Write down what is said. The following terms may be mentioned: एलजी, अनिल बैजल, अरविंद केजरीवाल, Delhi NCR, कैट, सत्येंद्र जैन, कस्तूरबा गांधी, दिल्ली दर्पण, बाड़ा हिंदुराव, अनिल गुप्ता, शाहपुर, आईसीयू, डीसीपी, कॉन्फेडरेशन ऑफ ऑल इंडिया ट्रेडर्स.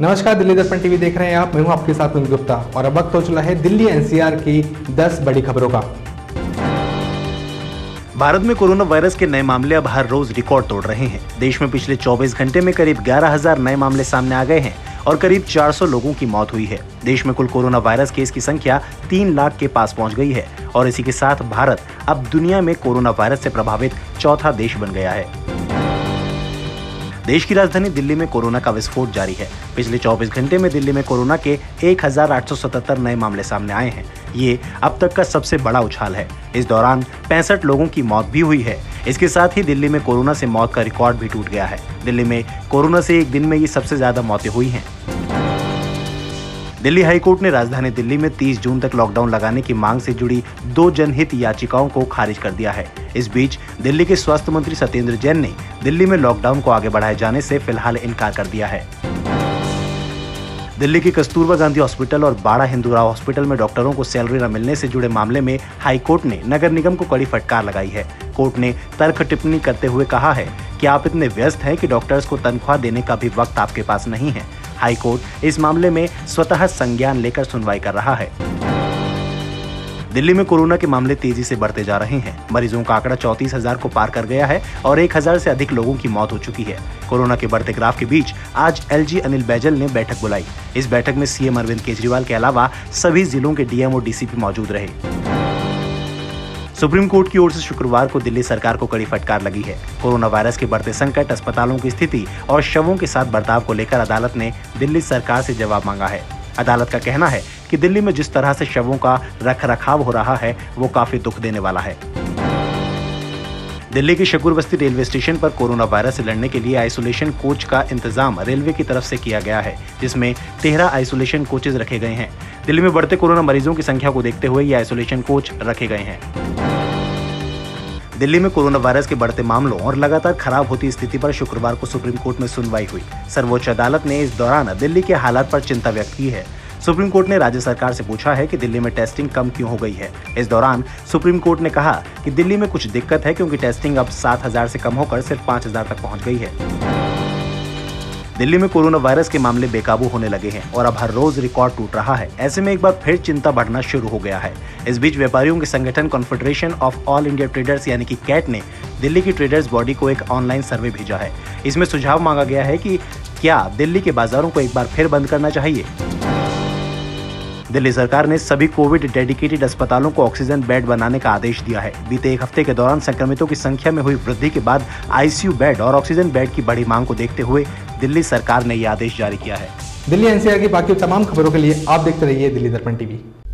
नमस्कार, दिल्ली दर्पण टीवी देख रहे हैं आप। मैं हूं आपके साथ अनिल गुप्ता और अब वक्त हो चला है दिल्ली एनसीआर की 10 बड़ी खबरों का। भारत में कोरोना वायरस के नए मामले अब हर रोज रिकॉर्ड तोड़ रहे हैं। देश में पिछले 24 घंटे में करीब 11,000 नए मामले सामने आ गए हैं और करीब 400 लोगों की मौत हुई है। देश में कुल कोरोना वायरस केस की संख्या 3 लाख के पास पहुंच गई है और इसी के साथ भारत अब दुनिया में कोरोना वायरस से प्रभावित चौथा देश बन गया है। देश की राजधानी दिल्ली में कोरोना का विस्फोट जारी है। पिछले 24 घंटे में दिल्ली में कोरोना के 1,877 नए मामले सामने आए हैं। ये अब तक का सबसे बड़ा उछाल है। इस दौरान 65 लोगों की मौत भी हुई है। इसके साथ ही दिल्ली में कोरोना से मौत का रिकॉर्ड भी टूट गया है। दिल्ली में कोरोना से एक दिन में ये सबसे ज्यादा मौतें हुई हैं। दिल्ली हाईकोर्ट ने राजधानी दिल्ली में 30 जून तक लॉकडाउन लगाने की मांग से जुड़ी 2 जनहित याचिकाओं को खारिज कर दिया है। इस बीच दिल्ली के स्वास्थ्य मंत्री सत्येंद्र जैन ने दिल्ली में लॉकडाउन को आगे बढ़ाए जाने से फिलहाल इनकार कर दिया है। दिल्ली के कस्तूरबा गांधी हॉस्पिटल और बाड़ा हिंदुराव हॉस्पिटल में डॉक्टरों को सैलरी न मिलने से जुड़े मामले में हाईकोर्ट ने नगर निगम को कड़ी फटकार लगाई है। कोर्ट ने तर्क टिप्पणी करते हुए कहा है कि आप इतने व्यस्त हैं कि डॉक्टर्स को तनख्वाह देने का भी वक्त आपके पास नहीं है। हाईकोर्ट इस मामले में स्वतः संज्ञान लेकर सुनवाई कर रहा है। दिल्ली में कोरोना के मामले तेजी से बढ़ते जा रहे हैं। मरीजों का आंकड़ा 34,000 को पार कर गया है और 1,000 से अधिक लोगों की मौत हो चुकी है। कोरोना के बढ़ते ग्राफ के बीच आज एलजी अनिल बैजल ने बैठक बुलाई। इस बैठक में सीएम अरविंद केजरीवाल के अलावा सभी जिलों के डीएम और डीसीपी मौजूद रहे। सुप्रीम कोर्ट की ओर से शुक्रवार को दिल्ली सरकार को कड़ी फटकार लगी है। कोरोना वायरस के बढ़ते संकट, अस्पतालों की स्थिति और शवों के साथ बर्ताव को लेकर अदालत ने दिल्ली सरकार से जवाब मांगा है। अदालत का कहना है कि दिल्ली में जिस तरह से शवों का रखरखाव हो रहा है वो काफी दुख देने वाला है। दिल्ली के शाहपुर बस्ती रेलवे स्टेशन पर कोरोना वायरस से लड़ने के लिए आइसोलेशन कोच का इंतजाम रेलवे की तरफ से किया गया है, जिसमें 13 आइसोलेशन कोचेज रखे गए हैं। दिल्ली में बढ़ते कोरोना मरीजों की संख्या को देखते हुए ये आइसोलेशन कोच रखे गए हैं। दिल्ली में कोरोना वायरस के बढ़ते मामलों और लगातार खराब होती स्थिति पर शुक्रवार को सुप्रीम कोर्ट में सुनवाई हुई। सर्वोच्च अदालत ने इस दौरान दिल्ली के हालात पर चिंता व्यक्त की है। सुप्रीम कोर्ट ने राज्य सरकार से पूछा है कि दिल्ली में टेस्टिंग कम क्यों हो गई है। इस दौरान सुप्रीम कोर्ट ने कहा कि दिल्ली में कुछ दिक्कत है क्योंकि टेस्टिंग अब 7,000 से कम होकर सिर्फ 5,000 तक पहुंच गई है। दिल्ली में कोरोना वायरस के मामले बेकाबू होने लगे हैं और अब हर रोज रिकॉर्ड टूट रहा है। ऐसे में एक बार फिर चिंता बढ़ना शुरू हो गया है। इस बीच व्यापारियों के संगठन कॉन्फेडरेशन ऑफ ऑल इंडिया ट्रेडर्स यानी कि कैट ने दिल्ली की ट्रेडर्स बॉडी को एक ऑनलाइन सर्वे भेजा है। इसमें सुझाव मांगा गया है कि क्या दिल्ली के बाजारों को एक बार फिर बंद करना चाहिए। दिल्ली सरकार ने सभी कोविड डेडिकेटेड अस्पतालों को ऑक्सीजन बेड बनाने का आदेश दिया है। बीते एक हफ्ते के दौरान संक्रमितों की संख्या में हुई वृद्धि के बाद आईसीयू बेड और ऑक्सीजन बेड की बड़ी मांग को देखते हुए दिल्ली सरकार ने यह आदेश जारी किया है। दिल्ली एनसीआर की बाकी तमाम खबरों के लिए आप देखते रहिए दिल्ली दर्पण टीवी।